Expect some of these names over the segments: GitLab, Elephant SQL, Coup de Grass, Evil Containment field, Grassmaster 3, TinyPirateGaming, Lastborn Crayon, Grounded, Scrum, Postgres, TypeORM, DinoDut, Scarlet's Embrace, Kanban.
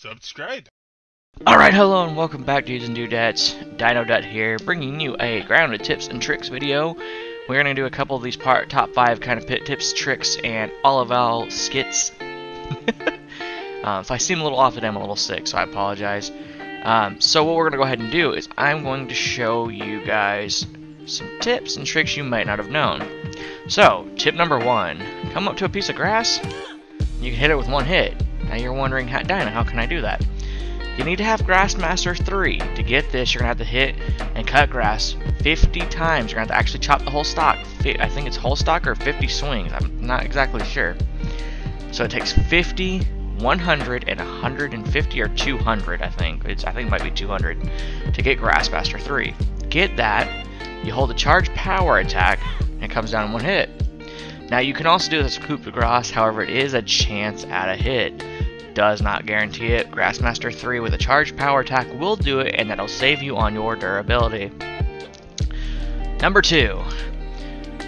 subscribe. Alright, hello and welcome back, dudes and dudettes. DinoDut here, bringing you a Grounded tips and tricks video. We're going to do a couple of these top 5 kind of pit tips, tricks, and all of our skits. If I seem a little off today, I'm a little sick, so I apologize. So what we're going to go ahead and do is I'm going to show you guys some tips and tricks you might not have known. So, tip number 1, come up to a piece of grass, you can hit it with one hit. Now you're wondering, Dino, how can I do that? You need to have Grassmaster 3. To get this, you're going to have to hit and cut grass 50 times. You're going to have to actually chop the whole stalk. I think it's whole stalk or 50 swings. I'm not exactly sure. So it takes 50, 100, and 150 or 200, I think. I think it might be 200 to get Grassmaster 3. Get that. You hold a charged power attack, and it comes down in one hit. Now, you can also do this with Coup de Grass, however, it is a chance at a hit. Does not guarantee it. Grassmaster 3 with a charged power attack will do it, and that'll save you on your durability. Number 2.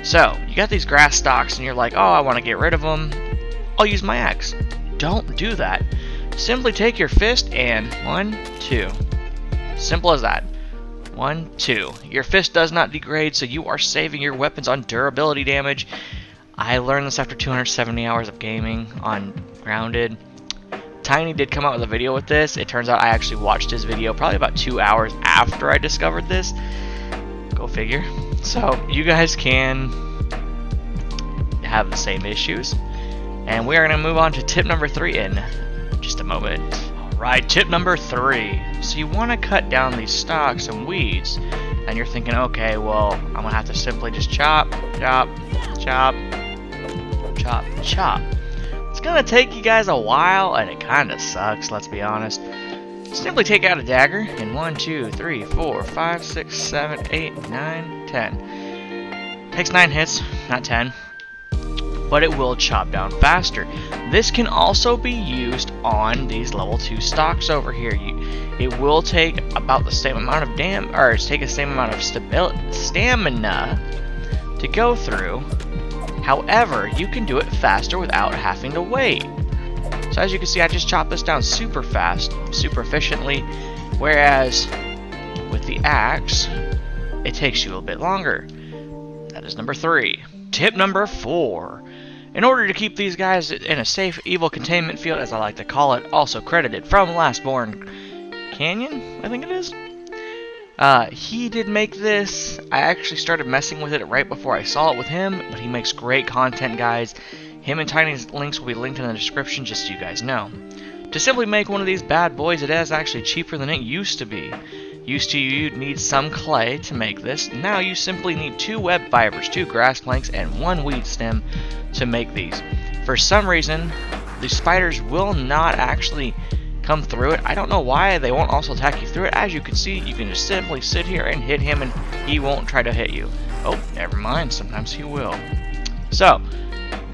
So, you got these grass stalks, and you're like, oh, I want to get rid of them. I'll use my axe. Don't do that. Simply take your fist and 1, 2. Simple as that. 1, 2. Your fist does not degrade, so you are saving your weapons on durability damage. I learned this after 270 hours of gaming on Grounded. Tiny did come out with a video with this. It turns out I actually watched his video probably about 2 hours after I discovered this. Go figure. So you guys can have the same issues. And we are going to move on to tip number 3 in just a moment. Alright, tip number 3. So you want to cut down these stalks and weeds. And you're thinking, okay, well, I'm going to have to simply just chop, chop, chop. Chop, chop. It's gonna take you guys a while, and it kinda sucks, let's be honest. Simply take out a dagger, and 1, 2, 3, 4, 5, 6, 7, 8, 9, 10. Takes 9 hits, not 10. But it will chop down faster. This can also be used on these level 2 stocks over here. It will take about the same amount of stamina to go through. However, you can do it faster without having to wait. So as you can see, I just chopped this down super fast, super efficiently, whereas with the axe, it takes you a little bit longer. That is number 3. Tip number 4. In order to keep these guys in a safe evil containment field, as I like to call it, also credited from Lastborn Crayon, I think it is. He did make this. I actually started messing with it right before I saw it with him, but he makes great content, guys. Him and Tiny's links will be linked in the description, just so you guys know. To simply make one of these bad boys, it is actually cheaper than it used to be. Used to, you'd need some clay to make this. Now you simply need 2 web fibers, 2 grass planks, and 1 weed stem to make these. For some reason, the spiders will not actually come through it. I don't know why they won't also attack you through it. As you can see, you can just simply sit here and hit him and he won't try to hit you. Oh, never mind. Sometimes he will. So,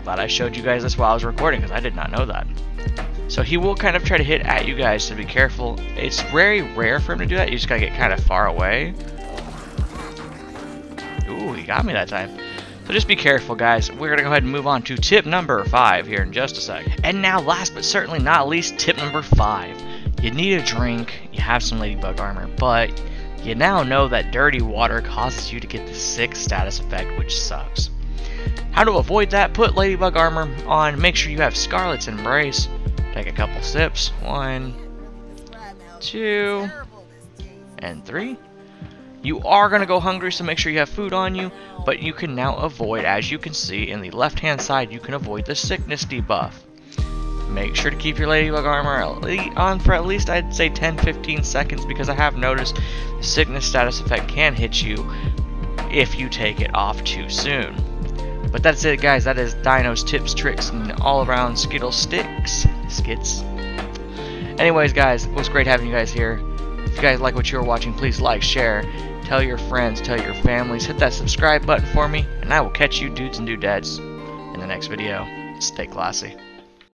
glad I showed you guys this while I was recording because I did not know that. So he will kind of try to hit at you guys, so be careful. It's very rare for him to do that. You just gotta get kind of far away. Ooh, he got me that time. So just be careful, guys. We're going to go ahead and move on to tip number 5 here in just a sec. And now, last but certainly not least, tip number 5. You need a drink. You have some ladybug armor, but you now know that dirty water causes you to get the sick status effect, which sucks. How to avoid that? Put ladybug armor on. Make sure you have Scarlet's Embrace. Take a couple sips. 1, 2, and 3. You are going to go hungry, so make sure you have food on you, but you can now avoid, as you can see in the left-hand side, you can avoid the sickness debuff. Make sure to keep your ladybug armor on for at least, I'd say, 10-15 seconds, because I have noticed the sickness status effect can hit you if you take it off too soon. But that's it, guys. That is Dino's tips, tricks, and all-around skits. Anyways, guys, it was great having you guys here. If you guys like what you were watching, please like, share, tell your friends, tell your families, hit that subscribe button for me, and I will catch you dudes and dudettes in the next video. Stay classy.